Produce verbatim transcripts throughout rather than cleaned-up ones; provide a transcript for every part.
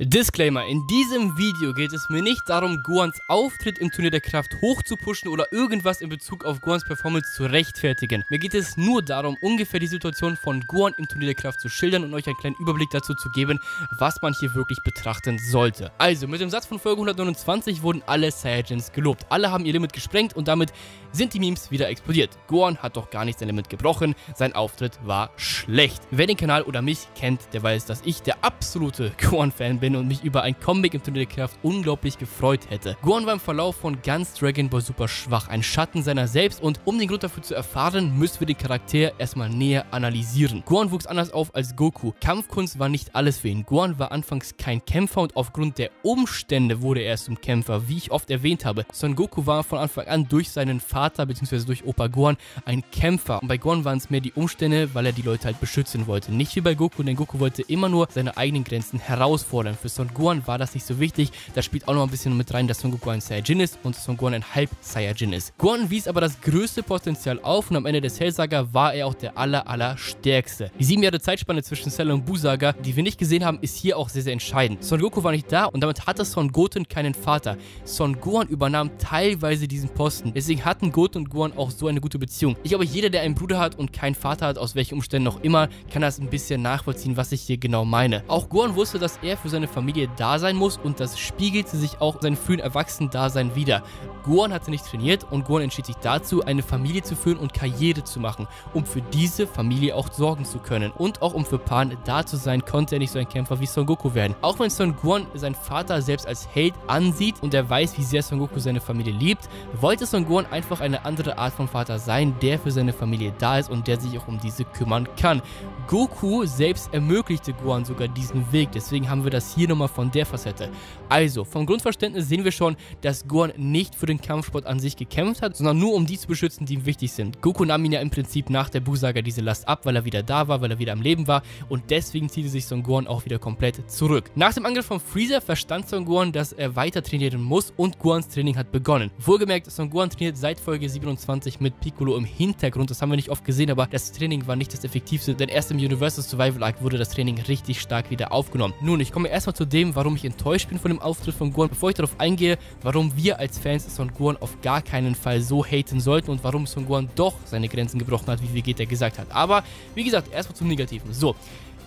Disclaimer, in diesem Video geht es mir nicht darum, Gohans Auftritt im Turnier der Kraft hoch zu pushen oder irgendwas in Bezug auf Gohans Performance zu rechtfertigen. Mir geht es nur darum, ungefähr die Situation von Gohan im Turnier der Kraft zu schildern und euch einen kleinen Überblick dazu zu geben, was man hier wirklich betrachten sollte. Also, mit dem Satz von Folge hundertneunundzwanzig wurden alle Saiyajins gelobt. Alle haben ihr Limit gesprengt und damit sind die Memes wieder explodiert. Gohan hat doch gar nicht sein Limit gebrochen, sein Auftritt war schlecht. Wer den Kanal oder mich kennt, der weiß, dass ich der absolute Gohan-Fan bin und mich über ein Comeback im Turnier der Kraft unglaublich gefreut hätte. Gohan war im Verlauf von ganz Dragon Ball super schwach, ein Schatten seiner selbst, und um den Grund dafür zu erfahren, müssen wir den Charakter erstmal näher analysieren. Gohan wuchs anders auf als Goku. Kampfkunst war nicht alles für ihn. Gohan war anfangs kein Kämpfer und aufgrund der Umstände wurde er erst zum Kämpfer, wie ich oft erwähnt habe. Son Goku war von Anfang an durch seinen Vater bzw. durch Opa Gohan ein Kämpfer, und bei Gohan waren es mehr die Umstände, weil er die Leute halt beschützen wollte. Nicht wie bei Goku, denn Goku wollte immer nur seine eigenen Grenzen herausfordern. Für Son Gohan war das nicht so wichtig. Da spielt auch noch ein bisschen mit rein, dass Son Goku ein Saiyajin ist und Son Gohan ein Halb-Saiyajin ist. Gohan wies aber das größte Potenzial auf und am Ende der Cell-Saga war er auch der aller, aller stärkste. Die sieben Jahre Zeitspanne zwischen Cell und Buu-Saga, die wir nicht gesehen haben, ist hier auch sehr, sehr entscheidend. Son Goku war nicht da und damit hatte Son Goten keinen Vater. Son Gohan übernahm teilweise diesen Posten. Deswegen hatten Goten und Gohan auch so eine gute Beziehung. Ich glaube, jeder, der einen Bruder hat und keinen Vater hat, aus welchen Umständen auch immer, kann das ein bisschen nachvollziehen, was ich hier genau meine. Auch Gohan wusste, dass er für seine Familie da sein muss, und das spiegelte sich auch in seinem frühen Erwachsenen-Dasein wieder. Gohan hatte nicht trainiert und Gohan entschied sich dazu, eine Familie zu führen und Karriere zu machen, um für diese Familie auch sorgen zu können. Und auch um für Pan da zu sein, konnte er nicht so ein Kämpfer wie Son Goku werden. Auch wenn Son Gohan seinen Vater selbst als Held ansieht und er weiß, wie sehr Son Goku seine Familie liebt, wollte Son Gohan einfach eine andere Art von Vater sein, der für seine Familie da ist und der sich auch um diese kümmern kann. Goku selbst ermöglichte Gohan sogar diesen Weg, deswegen haben wir das hier nochmal von der Facette. Also, vom Grundverständnis sehen wir schon, dass Gohan nicht für den Kampfsport an sich gekämpft hat, sondern nur um die zu beschützen, die ihm wichtig sind. Goku nahm ihn ja im Prinzip nach der Buu-Saga diese Last ab, weil er wieder da war, weil er wieder am Leben war, und deswegen zieht sich Son Gohan auch wieder komplett zurück. Nach dem Angriff von Freezer verstand Son Gohan, dass er weiter trainieren muss, und Gohans Training hat begonnen. Wohlgemerkt, Son Gohan trainiert seit Folge siebenundzwanzig mit Piccolo im Hintergrund, das haben wir nicht oft gesehen, aber das Training war nicht das effektivste, denn erst im Universal Survival Arc wurde das Training richtig stark wieder aufgenommen. Nun, ich komme erstmal zu dem, warum ich enttäuscht bin von dem Auftritt von Gohan, bevor ich darauf eingehe, warum wir als Fans Son Gohan auf gar keinen Fall so haten sollten und warum Son Gohan doch seine Grenzen gebrochen hat, wie Vegeta gesagt hat. Aber, wie gesagt, erstmal zum Negativen. So.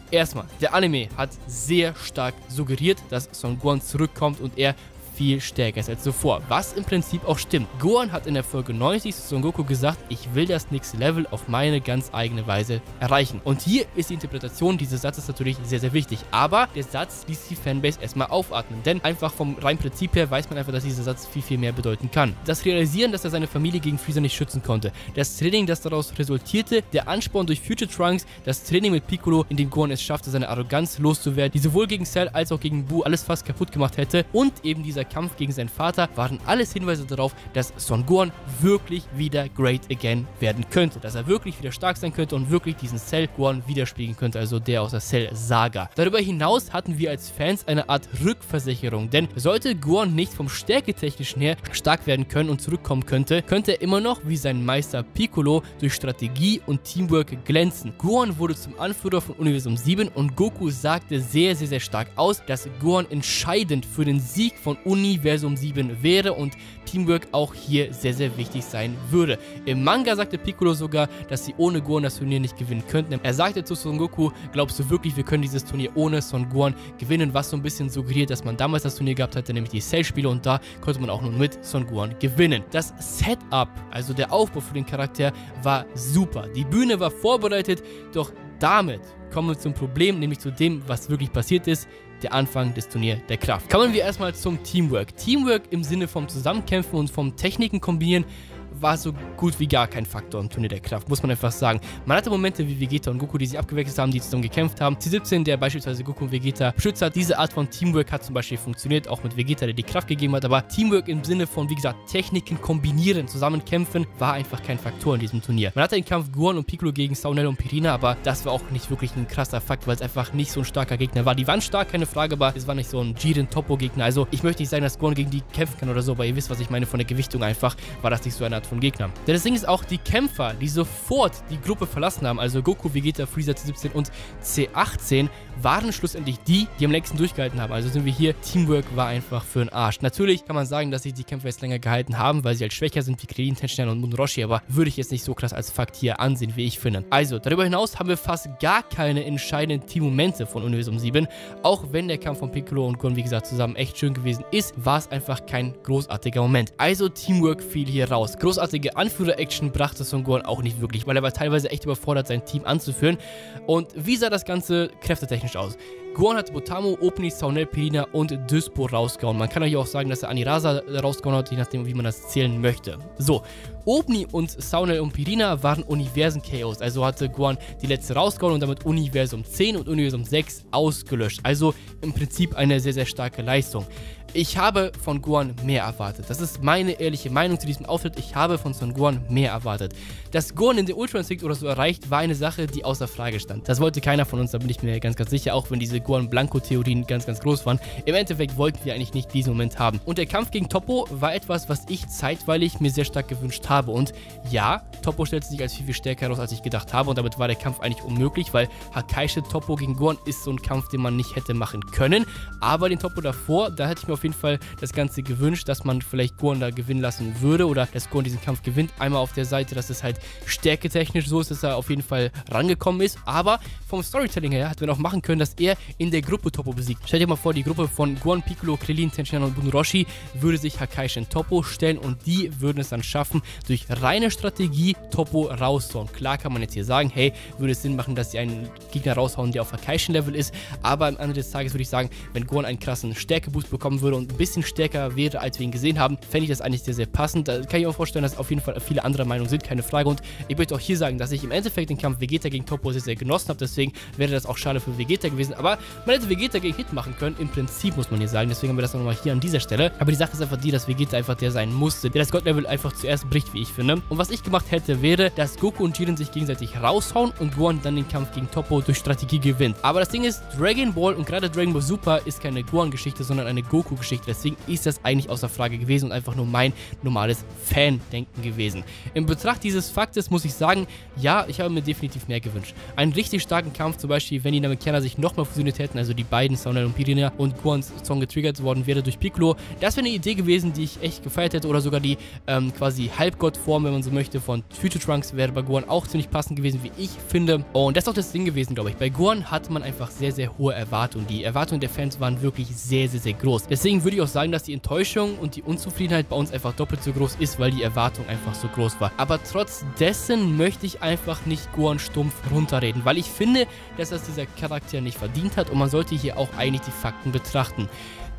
Erstmal, der Anime hat sehr stark suggeriert, dass Son Gohan zurückkommt und er viel stärker ist als zuvor, was im Prinzip auch stimmt. Gohan hat in der Folge neunzig zu Son Goku gesagt, ich will das nächste Level auf meine ganz eigene Weise erreichen. Und hier ist die Interpretation dieses Satzes natürlich sehr, sehr wichtig, aber der Satz ließ die Fanbase erstmal aufatmen, denn einfach vom reinen Prinzip her weiß man einfach, dass dieser Satz viel, viel mehr bedeuten kann. Das Realisieren, dass er seine Familie gegen Freezer nicht schützen konnte, das Training, das daraus resultierte, der Ansporn durch Future Trunks, das Training mit Piccolo, in dem Gohan es schaffte, seine Arroganz loszuwerden, die sowohl gegen Cell als auch gegen Buu alles fast kaputt gemacht hätte, und eben dieser Kampf gegen seinen Vater waren alles Hinweise darauf, dass Son Gohan wirklich wieder great again werden könnte, dass er wirklich wieder stark sein könnte und wirklich diesen Cell Gohan widerspiegeln könnte, also der aus der Cell Saga. Darüber hinaus hatten wir als Fans eine Art Rückversicherung, denn sollte Gohan nicht vom stärketechnischen her stark werden können und zurückkommen könnte, könnte er immer noch wie sein Meister Piccolo durch Strategie und Teamwork glänzen. Gohan wurde zum Anführer von Universum sieben und Goku sagte sehr, sehr, sehr stark aus, dass Gohan entscheidend für den Sieg von Universum sieben wäre und Teamwork auch hier sehr, sehr wichtig sein würde. Im Manga sagte Piccolo sogar, dass sie ohne Gohan das Turnier nicht gewinnen könnten. Er sagte zu Son Goku, glaubst du wirklich, wir können dieses Turnier ohne Son Gohan gewinnen, was so ein bisschen suggeriert, dass man damals das Turnier gehabt hatte, nämlich die Cell-Spiele, und da konnte man auch nur mit Son Gohan gewinnen. Das Setup, also der Aufbau für den Charakter, war super. Die Bühne war vorbereitet, doch damit kommen wir zum Problem, nämlich zu dem, was wirklich passiert ist, der Anfang des Turnier der Kraft. Kommen wir erstmal zum Teamwork. Teamwork im Sinne vom Zusammenkämpfen und vom Techniken kombinieren war so gut wie gar kein Faktor im Turnier der Kraft, muss man einfach sagen. Man hatte Momente wie Vegeta und Goku, die sich abgewechselt haben, die zusammen gekämpft haben. C siebzehn, der beispielsweise Goku und Vegeta beschützt hat. Diese Art von Teamwork hat zum Beispiel funktioniert, auch mit Vegeta, der die Kraft gegeben hat. Aber Teamwork im Sinne von, wie gesagt, Techniken kombinieren, zusammenkämpfen, war einfach kein Faktor in diesem Turnier. Man hatte den Kampf Gohan und Piccolo gegen Saunel und Pirina, aber das war auch nicht wirklich ein krasser Fakt, weil es einfach nicht so ein starker Gegner war. Die waren stark, keine Frage, aber es war nicht so ein Jiren-Toppo-Gegner. Also ich möchte nicht sagen, dass Gohan gegen die kämpfen kann oder so, aber ihr wisst, was ich meine, von der Gewichtung einfach war das nicht so eine Art von Gegnern. Denn das Ding ist auch, die Kämpfer, die sofort die Gruppe verlassen haben, also Goku, Vegeta, Freezer C siebzehn und C achtzehn, waren schlussendlich die, die am längsten durchgehalten haben. Also sind wir hier, Teamwork war einfach für den Arsch. Natürlich kann man sagen, dass sich die Kämpfer jetzt länger gehalten haben, weil sie halt schwächer sind, wie Krillin, Tenshinhan und Munroshi, aber würde ich jetzt nicht so krass als Fakt hier ansehen, wie ich finde. Also, darüber hinaus haben wir fast gar keine entscheidenden Teammomente von Universum sieben. Auch wenn der Kampf von Piccolo und Gon, wie gesagt, zusammen echt schön gewesen ist, war es einfach kein großartiger Moment. Also, Teamwork fiel hier raus. Großartige Anführer-Action brachte Son Gohan auch nicht wirklich, weil er war teilweise echt überfordert, sein Team anzuführen. Und wie sah das Ganze kräftetechnisch aus? Gohan hat Botamo, Opening, Saunel, Pelina und Dyspo rausgehauen. Man kann euch auch sagen, dass er Anirasa rausgehauen hat, je nachdem, wie man das zählen möchte. So, Obni und Saunel und Pelina waren Universen-K Os. Also hatte Gohan die letzte rausgehauen und damit Universum zehn und Universum sechs ausgelöscht. Also im Prinzip eine sehr, sehr starke Leistung. Ich habe von Gohan mehr erwartet. Das ist meine ehrliche Meinung zu diesem Auftritt. Ich habe von Son Gohan mehr erwartet. Dass Gohan in der Ultra Instinct oder so erreicht, war eine Sache, die außer Frage stand. Das wollte keiner von uns, da bin ich mir ganz, ganz sicher, auch wenn diese Gohan-Blanco-Theorien ganz, ganz groß waren. Im Endeffekt wollten wir eigentlich nicht diesen Moment haben. Und der Kampf gegen Toppo war etwas, was ich zeitweilig mir sehr stark gewünscht habe. Und ja, Toppo stellte sich als viel, viel stärker heraus, als ich gedacht habe. Und damit war der Kampf eigentlich unmöglich, weil Hakaische Toppo gegen Gohan ist so ein Kampf, den man nicht hätte machen können. Aber den Toppo davor, da hätte ich mir auf jeden Fall das Ganze gewünscht, dass man vielleicht Gohan da gewinnen lassen würde oder dass Gohan diesen Kampf gewinnt. Einmal auf der Seite, dass es halt stärketechnisch so ist, dass er auf jeden Fall rangekommen ist, aber vom Storytelling her hätten wir noch machen können, dass er in der Gruppe Toppo besiegt. Stellt euch mal vor, die Gruppe von Gohan, Piccolo, Krillin, Tenshinhan und Bunroshi würde sich Hakaishin Toppo stellen und die würden es dann schaffen, durch reine Strategie Toppo rauszuhauen. Klar kann man jetzt hier sagen, hey, würde es Sinn machen, dass sie einen Gegner raushauen, der auf Hakaishin-Level ist, aber am Ende des Tages würde ich sagen, wenn Gohan einen krassen Stärkeboost bekommen würde und ein bisschen stärker wäre, als wir ihn gesehen haben, fände ich das eigentlich sehr, sehr passend. Da kann ich mir vorstellen, dass auf jeden Fall viele andere Meinungen sind, keine Frage. Und ich möchte auch hier sagen, dass ich im Endeffekt den Kampf Vegeta gegen Toppo sehr, sehr genossen habe. Deswegen wäre das auch schade für Vegeta gewesen. Aber man hätte Vegeta gegen Hit machen können. Im Prinzip muss man hier sagen. Deswegen haben wir das nochmal hier an dieser Stelle. Aber die Sache ist einfach die, dass Vegeta einfach der sein musste, der das Gold-Level einfach zuerst bricht, wie ich finde. Und was ich gemacht hätte, wäre, dass Goku und Jiren sich gegenseitig raushauen und Gohan dann den Kampf gegen Toppo durch Strategie gewinnt. Aber das Ding ist, Dragon Ball und gerade Dragon Ball Super ist keine Gohan-Geschichte, sondern eine Goku Geschichte. Deswegen ist das eigentlich außer Frage gewesen und einfach nur mein normales Fan-Denken gewesen. In Betracht dieses Faktes muss ich sagen, ja, ich habe mir definitiv mehr gewünscht. Einen richtig starken Kampf, zum Beispiel, wenn die Namekianer sich nochmal fusioniert hätten, also die beiden, Saunel und Pirina und Gohans Song getriggert worden wäre durch Piccolo. Das wäre eine Idee gewesen, die ich echt gefeiert hätte, oder sogar die ähm, quasi Halbgott-Form, wenn man so möchte, von Future Trunks wäre bei Gohan auch ziemlich passend gewesen, wie ich finde. Und das ist auch das Ding gewesen, glaube ich. Bei Gohan hatte man einfach sehr, sehr hohe Erwartungen. Die Erwartungen der Fans waren wirklich sehr, sehr, sehr groß. Deswegen Deswegen würde ich auch sagen, dass die Enttäuschung und die Unzufriedenheit bei uns einfach doppelt so groß ist, weil die Erwartung einfach so groß war. Aber trotz dessen möchte ich einfach nicht Gohan stumpf runterreden, weil ich finde, dass das dieser Charakter nicht verdient hat und man sollte hier auch eigentlich die Fakten betrachten.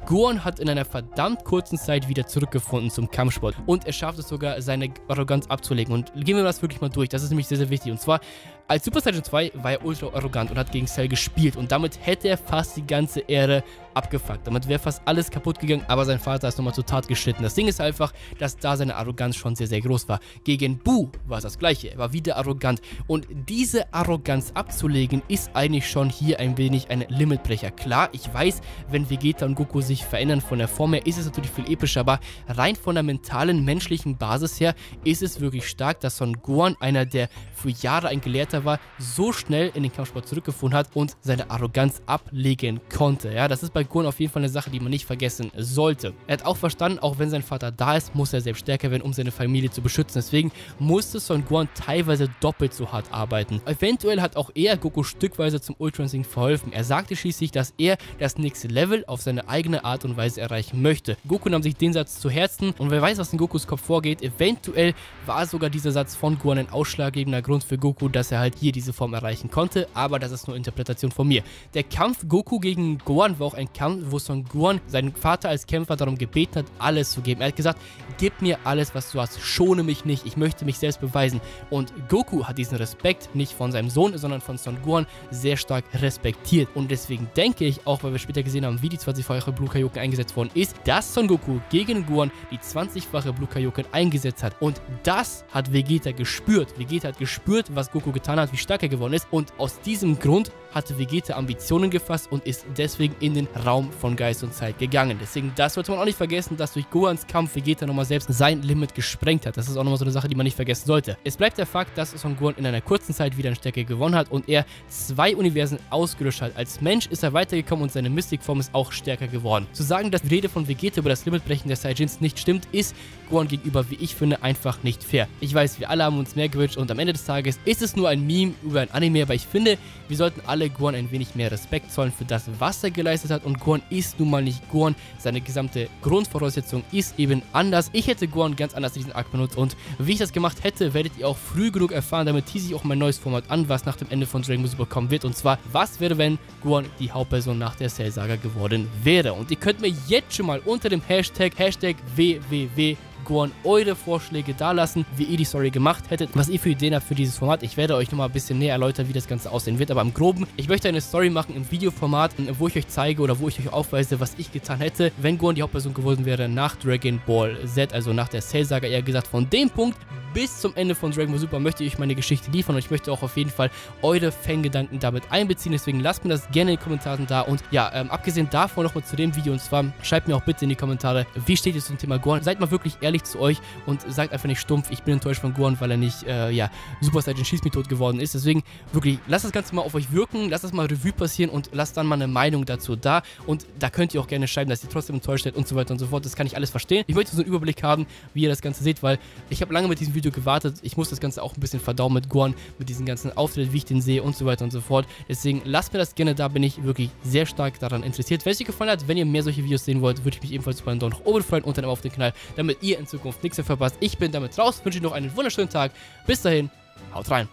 Gohan hat in einer verdammt kurzen Zeit wieder zurückgefunden zum Kampfsport und er schafft es sogar, seine Arroganz abzulegen. Und gehen wir das wirklich mal durch, das ist nämlich sehr, sehr wichtig. Und zwar, als Super Saiyan zwei war er ultra arrogant und hat gegen Cell gespielt und damit hätte er fast die ganze Ehre abgefuckt. Damit wäre fast alles kaputt gegangen, aber sein Vater ist nochmal zur Tat geschritten. Das Ding ist einfach, dass da seine Arroganz schon sehr, sehr groß war. Gegen Buu war es das Gleiche, er war wieder arrogant und diese Arroganz abzulegen ist eigentlich schon hier ein wenig ein Limitbrecher. Klar, ich weiß, wenn Vegeta und Goku sich verändern von der Form her, ist es natürlich viel epischer, aber rein von der mentalen, menschlichen Basis her ist es wirklich stark, dass Son Gohan, einer der für Jahre ein Gelehrter war, so schnell in den Kampfsport zurückgefunden hat und seine Arroganz ablegen konnte. Ja, das ist bei Gohan auf jeden Fall eine Sache, die man nicht vergessen sollte. Er hat auch verstanden, auch wenn sein Vater da ist, muss er selbst stärker werden, um seine Familie zu beschützen. Deswegen musste Son Gohan teilweise doppelt so hart arbeiten. Eventuell hat auch er Goku stückweise zum Ultra Instinct verholfen. Er sagte schließlich, dass er das nächste Level auf seine eigene Art und Weise erreichen möchte. Goku nahm sich den Satz zu Herzen und wer weiß, was in Gokus Kopf vorgeht. Eventuell war sogar dieser Satz von Gohan ein ausschlaggebender Grund für Goku, dass er halt hier diese Form erreichen konnte, aber das ist nur Interpretation von mir. Der Kampf Goku gegen Gohan war auch ein Kampf, wo Son Gohan seinen Vater als Kämpfer darum gebeten hat, alles zu geben. Er hat gesagt, gib mir alles, was du hast, schone mich nicht, ich möchte mich selbst beweisen. Und Goku hat diesen Respekt nicht von seinem Sohn, sondern von Son Gohan sehr stark respektiert. Und deswegen denke ich, auch weil wir später gesehen haben, wie die zwanzigfache Blue Kaioken eingesetzt worden ist, dass Son Goku gegen Gohan die zwanzigfache Blue Kaioken eingesetzt hat. Und das hat Vegeta gespürt. Vegeta hat gespürt, gespürt, was Goku getan hat, wie stark er geworden ist. Und aus diesem Grund hatte Vegeta Ambitionen gefasst und ist deswegen in den Raum von Geist und Zeit gegangen. Deswegen, das sollte man auch nicht vergessen, dass durch Gohans Kampf Vegeta nochmal selbst sein Limit gesprengt hat. Das ist auch nochmal so eine Sache, die man nicht vergessen sollte. Es bleibt der Fakt, dass Son Gohan in einer kurzen Zeit wieder an Stärke gewonnen hat und er zwei Universen ausgelöscht hat. Als Mensch ist er weitergekommen und seine Mystikform ist auch stärker geworden. Zu sagen, dass die Rede von Vegeta über das Limitbrechen der Saiyajins nicht stimmt, ist Gohan gegenüber, wie ich finde, einfach nicht fair. Ich weiß, wir alle haben uns mehr gewünscht und am Ende des Tages ist es nur ein Meme über ein Anime, aber ich finde, wir sollten alle Gohan ein wenig mehr Respekt zollen für das, was er geleistet hat, und Gohan ist nun mal nicht Gohan. Seine gesamte Grundvoraussetzung ist eben anders. Ich hätte Gohan ganz anders diesen Arc benutzt und wie ich das gemacht hätte, werdet ihr auch früh genug erfahren. Damit tease ich auch mein neues Format an, was nach dem Ende von Dragon Ball Super kommen wird, und zwar, was wäre, wenn Gohan die Hauptperson nach der Cell Saga geworden wäre. Und ihr könnt mir jetzt schon mal unter dem Hashtag, Hashtag W W W Gohan eure Vorschläge dalassen, wie ihr die Story gemacht hättet, was ihr für Ideen habt für dieses Format. Ich werde euch nochmal ein bisschen näher erläutern, wie das Ganze aussehen wird, aber im Groben, ich möchte eine Story machen im Videoformat, wo ich euch zeige oder wo ich euch aufweise, was ich getan hätte, wenn Gohan die Hauptperson geworden wäre nach Dragon Ball Z, also nach der Cell Saga eher gesagt. Von dem Punkt bis zum Ende von Dragon Ball Super möchte ich euch meine Geschichte liefern und ich möchte auch auf jeden Fall eure Fangedanken damit einbeziehen, deswegen lasst mir das gerne in den Kommentaren da. Und ja, ähm, abgesehen davon nochmal zu dem Video, und zwar schreibt mir auch bitte in die Kommentare, wie steht ihr zum Thema Gohan? Seid mal wirklich ehrlich zu euch und sagt einfach nicht stumpf, ich bin enttäuscht von Gohan, weil er nicht, äh, ja, Super Saiyan Schieß mich tot geworden ist. Deswegen, wirklich, lasst das Ganze mal auf euch wirken, lasst das mal Revue passieren und lasst dann mal eine Meinung dazu da. Und da könnt ihr auch gerne schreiben, dass ihr trotzdem enttäuscht seid und so weiter und so fort. Das kann ich alles verstehen. Ich möchte so einen Überblick haben, wie ihr das Ganze seht, weil ich habe lange mit diesem Video gewartet. Ich muss das Ganze auch ein bisschen verdauen mit Gohan, mit diesen ganzen Auftritten, wie ich den sehe und so weiter und so fort. Deswegen, lasst mir das gerne da, bin ich wirklich sehr stark daran interessiert. Wenn es euch gefallen hat, wenn ihr mehr solche Videos sehen wollt, würde ich mich ebenfalls über einen Daumen nach oben freuen und dann auf den Kanal, damit ihr in Zukunft nichts mehr verpasst. Ich bin damit raus, wünsche euch noch einen wunderschönen Tag. Bis dahin, haut rein.